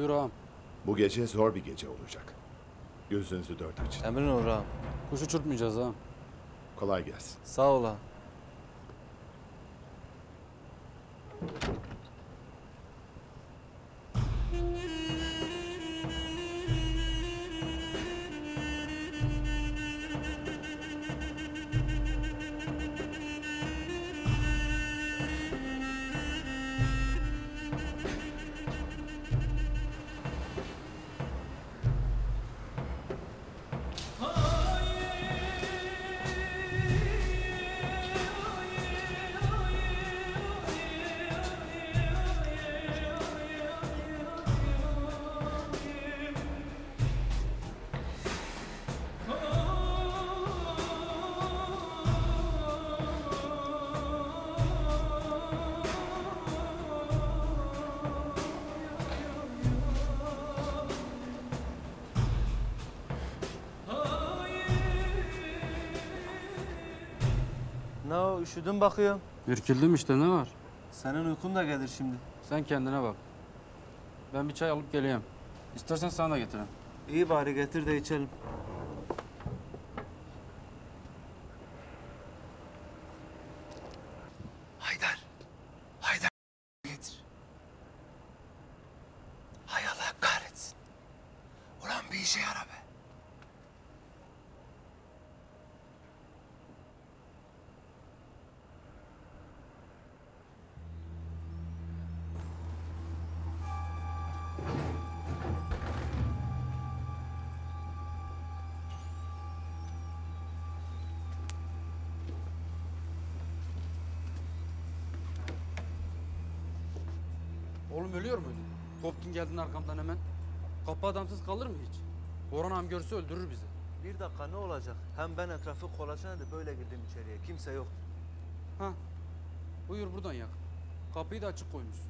Buyur ağam. Bu gece zor bir gece olacak. Gözünüzü dört açın. Emrin olur ağam. Kuş uçurtmayacağız ağam. Kolay gelsin. Sağ ol ağam. Üşüdüm bakıyorum. Ürküldüm işte, ne var? Senin uykun da gelir şimdi. Sen kendine bak. Ben bir çay alıp geleyim. İstersen sana da getireyim. İyi bari getir de içelim. Haydar. Haydar getir. Hay Allah kahretsin. Ulan bir işe yara be. Oğlum ölüyor muydun? Koptun geldin arkamdan hemen. Kapı adamsız kalır mı hiç? Orhan ağam görse öldürür bizi. Bir dakika, ne olacak? Hem ben etrafı kolaçan edip böyle girdim içeriye. Kimse yok. Ha. Buyur buradan yak. Kapıyı da açık koymuşsun.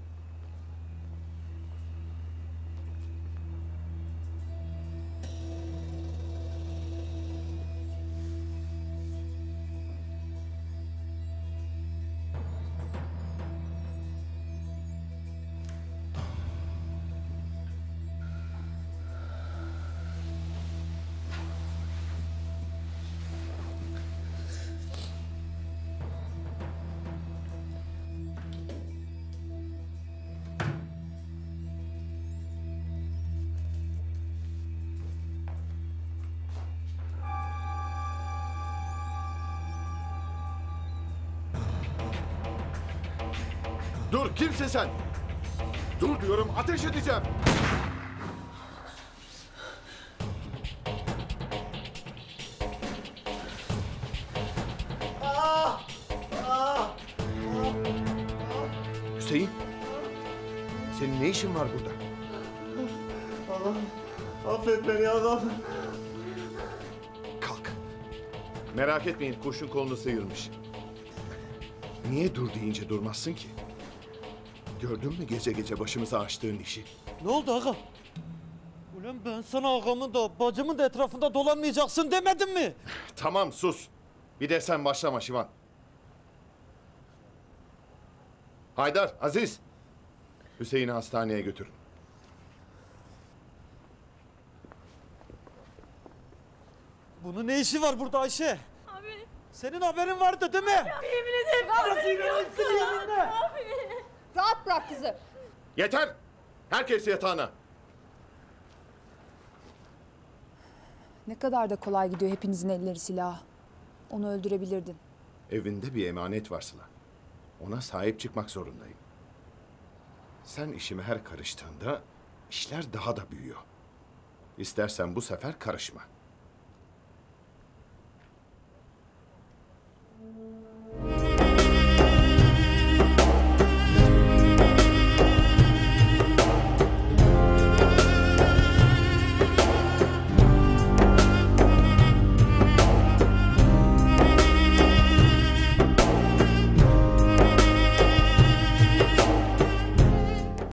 Dur, kimsin sen? Dur diyorum, ateş edeceğim. Hüseyin, senin ne işin var burada? Allah'ım, affet beni adam. Kalk. Merak etmeyin, kurşun kolunu sıyırmış. Niye dur deyince durmazsın ki? Gördün mü gece gece başımıza açtığın işi? Ne oldu ağam? Ulan ben sana ağamın da bacımın da etrafında dolanmayacaksın demedim mi? Tamam sus. Bir de sen başlama Şivan. Haydar, Aziz. Hüseyin'i hastaneye götürün. Bunun ne işi var burada Ayşe? Abi. Senin haberin vardı değil mi? Abi, yemin ederim haberim yoktu. Abi. Rahat bırak kızı. Yeter! Herkes yatağına. Ne kadar da kolay gidiyor hepinizin elleri silah. Onu öldürebilirdin. Evinde bir emanet var Sıla. Ona sahip çıkmak zorundayım. Sen işime her karıştığında işler daha da büyüyor. İstersen bu sefer karışma.